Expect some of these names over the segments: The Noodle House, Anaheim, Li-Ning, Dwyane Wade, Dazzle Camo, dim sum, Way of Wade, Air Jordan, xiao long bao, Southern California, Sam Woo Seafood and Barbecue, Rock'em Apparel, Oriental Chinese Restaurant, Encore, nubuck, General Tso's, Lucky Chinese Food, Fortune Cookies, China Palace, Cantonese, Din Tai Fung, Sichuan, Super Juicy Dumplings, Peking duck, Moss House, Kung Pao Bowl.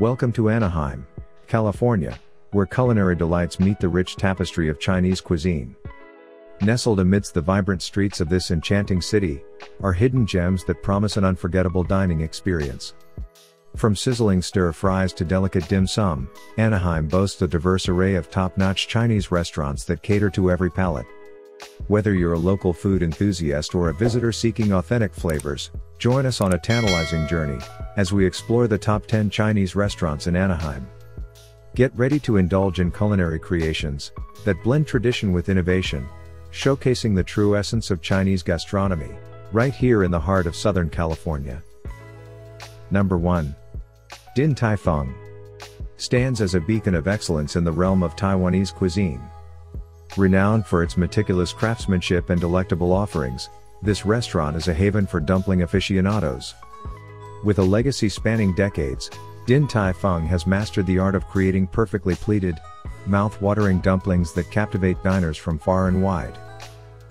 Welcome to Anaheim, California, where culinary delights meet the rich tapestry of Chinese cuisine. Nestled amidst the vibrant streets of this enchanting city, are hidden gems that promise an unforgettable dining experience. From sizzling stir-fries to delicate dim sum, Anaheim boasts a diverse array of top-notch Chinese restaurants that cater to every palate. Whether you're a local food enthusiast or a visitor seeking authentic flavors, join us on a tantalizing journey, as we explore the top 10 Chinese restaurants in Anaheim. Get ready to indulge in culinary creations that blend tradition with innovation, showcasing the true essence of Chinese gastronomy, right here in the heart of Southern California. Number 1. Din Tai Fung stands as a beacon of excellence in the realm of Taiwanese cuisine. Renowned for its meticulous craftsmanship and delectable offerings, this restaurant is a haven for dumpling aficionados. With a legacy spanning decades, Din Tai Fung has mastered the art of creating perfectly pleated, mouth-watering dumplings that captivate diners from far and wide.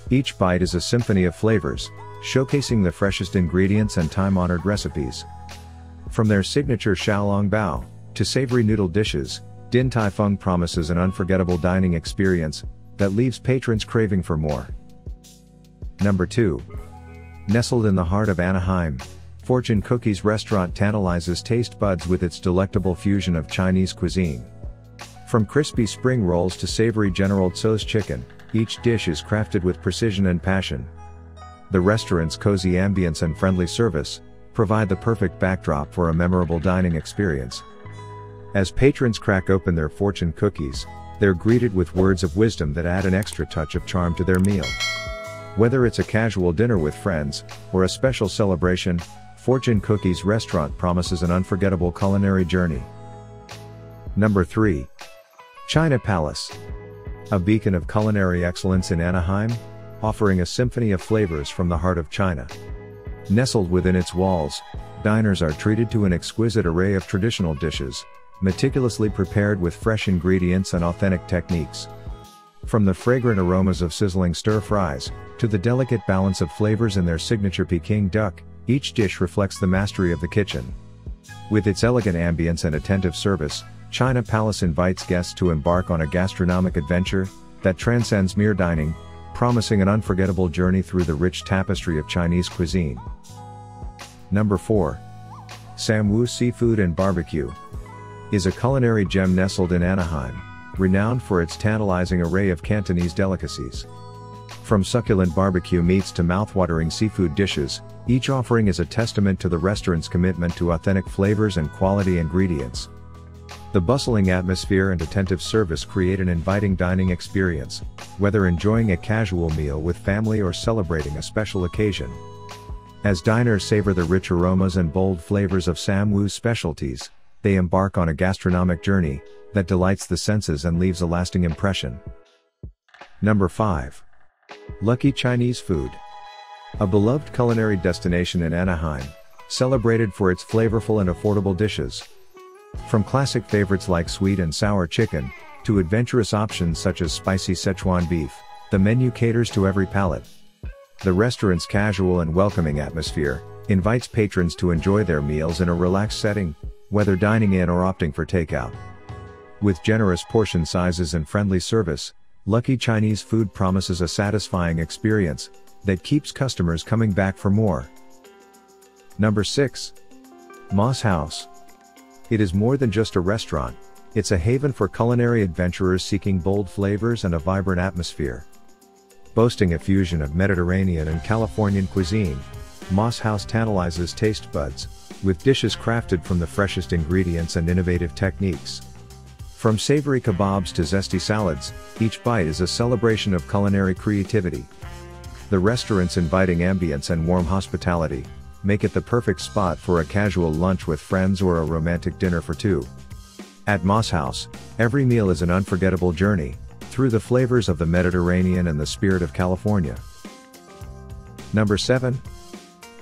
Each bite is a symphony of flavors, showcasing the freshest ingredients and time-honored recipes. From their signature xiao long bao to savory noodle dishes, Din Tai Fung promises an unforgettable dining experience that leaves patrons craving for more. Number 2. Nestled in the heart of Anaheim, Fortune Cookies restaurant tantalizes taste buds with its delectable fusion of Chinese cuisine. From crispy spring rolls to savory General Tso's chicken, each dish is crafted with precision and passion. The restaurant's cozy ambience and friendly service provide the perfect backdrop for a memorable dining experience. As patrons crack open their fortune cookies, they're greeted with words of wisdom that add an extra touch of charm to their meal. Whether it's a casual dinner with friends, or a special celebration, Fortune Cookies restaurant promises an unforgettable culinary journey. Number 3. China Palace. A beacon of culinary excellence in Anaheim, offering a symphony of flavors from the heart of China. Nestled within its walls, diners are treated to an exquisite array of traditional dishes, meticulously prepared with fresh ingredients and authentic techniques. From the fragrant aromas of sizzling stir-fries, to the delicate balance of flavors in their signature Peking duck, each dish reflects the mastery of the kitchen. With its elegant ambience and attentive service, China Palace invites guests to embark on a gastronomic adventure that transcends mere dining, promising an unforgettable journey through the rich tapestry of Chinese cuisine. Number 4. Sam Woo Seafood and Barbecue is a culinary gem nestled in Anaheim, renowned for its tantalizing array of Cantonese delicacies. From succulent barbecue meats to mouthwatering seafood dishes, each offering is a testament to the restaurant's commitment to authentic flavors and quality ingredients. The bustling atmosphere and attentive service create an inviting dining experience, whether enjoying a casual meal with family or celebrating a special occasion. As diners savor the rich aromas and bold flavors of Sam Woo's specialties, they embark on a gastronomic journey that delights the senses and leaves a lasting impression. Number 5. Lucky Chinese Food. A beloved culinary destination in Anaheim, celebrated for its flavorful and affordable dishes. From classic favorites like sweet and sour chicken, to adventurous options such as spicy Sichuan beef, the menu caters to every palate. The restaurant's casual and welcoming atmosphere invites patrons to enjoy their meals in a relaxed setting, whether dining in or opting for takeout. With generous portion sizes and friendly service, Lucky Chinese Food promises a satisfying experience that keeps customers coming back for more. Number 6. Moss House. It is more than just a restaurant, it's a haven for culinary adventurers seeking bold flavors and a vibrant atmosphere. Boasting a fusion of Mediterranean and Californian cuisine, Moss House tantalizes taste buds with dishes crafted from the freshest ingredients and innovative techniques. From savory kebabs to zesty salads, each bite is a celebration of culinary creativity. The restaurant's inviting ambience and warm hospitality make it the perfect spot for a casual lunch with friends or a romantic dinner for two. At Moss House, every meal is an unforgettable journey through the flavors of the Mediterranean and the spirit of California. Number 7.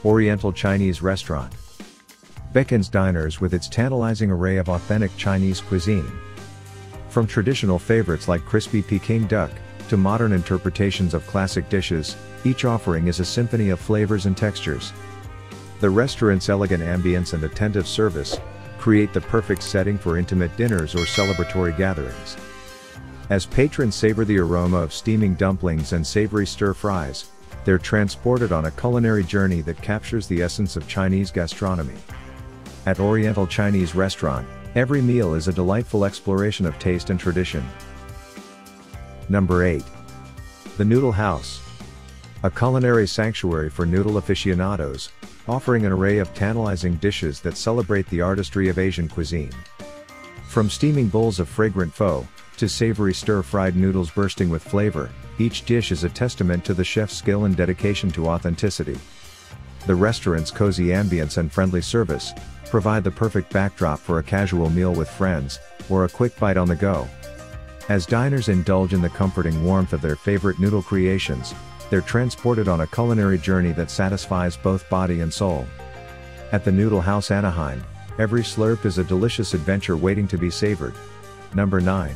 Oriental Chinese Restaurant beckons diners with its tantalizing array of authentic Chinese cuisine. From traditional favorites like crispy Peking duck, to modern interpretations of classic dishes, each offering is a symphony of flavors and textures. The restaurant's elegant ambience and attentive service create the perfect setting for intimate dinners or celebratory gatherings. As patrons savor the aroma of steaming dumplings and savory stir-fries, they're transported on a culinary journey that captures the essence of Chinese gastronomy. At Oriental Chinese Restaurant, every meal is a delightful exploration of taste and tradition. Number 8. The Noodle House. A culinary sanctuary for noodle aficionados, offering an array of tantalizing dishes that celebrate the artistry of Asian cuisine. From steaming bowls of fragrant pho, to savory stir-fried noodles bursting with flavor, each dish is a testament to the chef's skill and dedication to authenticity. The restaurant's cozy ambience and friendly service provide the perfect backdrop for a casual meal with friends, or a quick bite on the go. As diners indulge in the comforting warmth of their favorite noodle creations, they're transported on a culinary journey that satisfies both body and soul. At the Noodle House Anaheim, every slurp is a delicious adventure waiting to be savored. Number 9.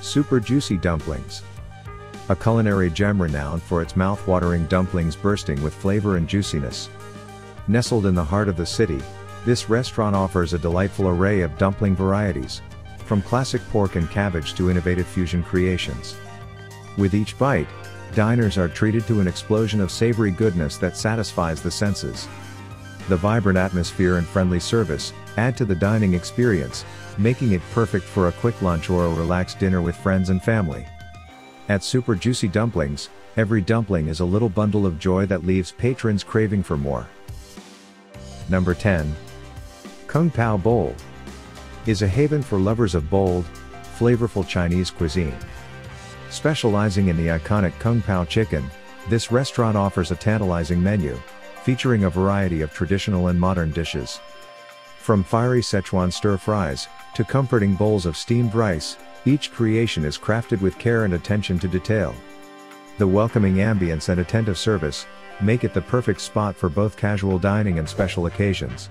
Super Juicy Dumplings. A culinary gem renowned for its mouth-watering dumplings bursting with flavor and juiciness. Nestled in the heart of the city, this restaurant offers a delightful array of dumpling varieties, from classic pork and cabbage to innovative fusion creations. With each bite, diners are treated to an explosion of savory goodness that satisfies the senses. The vibrant atmosphere and friendly service add to the dining experience, making it perfect for a quick lunch or a relaxed dinner with friends and family. At Super Juicy Dumplings, every dumpling is a little bundle of joy that leaves patrons craving for more. Number 10. Kung Pao Bowl is a haven for lovers of bold, flavorful Chinese cuisine. Specializing in the iconic Kung Pao chicken, this restaurant offers a tantalizing menu, featuring a variety of traditional and modern dishes. From fiery Sichuan stir-fries, to comforting bowls of steamed rice, each creation is crafted with care and attention to detail. The welcoming ambience and attentive service make it the perfect spot for both casual dining and special occasions.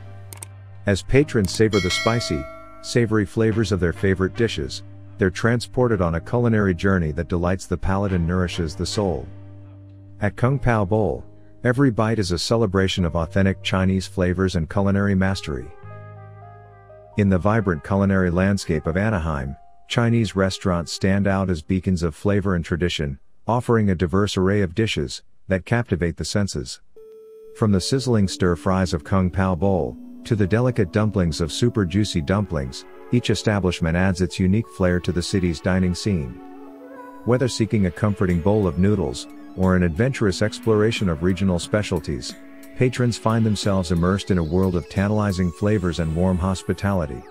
As patrons savor the spicy, savory flavors of their favorite dishes, they're transported on a culinary journey that delights the palate and nourishes the soul. At Kung Pao Bowl, every bite is a celebration of authentic Chinese flavors and culinary mastery. In the vibrant culinary landscape of Anaheim, Chinese restaurants stand out as beacons of flavor and tradition, offering a diverse array of dishes that captivate the senses. From the sizzling stir-fries of Kung Pao Bowl, to the delicate dumplings of Super Juicy Dumplings, each establishment adds its unique flair to the city's dining scene. Whether seeking a comforting bowl of noodles, or an adventurous exploration of regional specialties, patrons find themselves immersed in a world of tantalizing flavors and warm hospitality.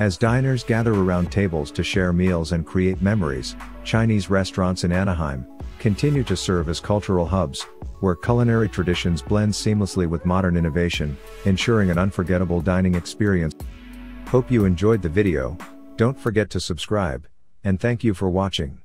As diners gather around tables to share meals and create memories, Chinese restaurants in Anaheim continue to serve as cultural hubs, where culinary traditions blend seamlessly with modern innovation, ensuring an unforgettable dining experience. Hope you enjoyed the video. Don't forget to subscribe, and thank you for watching.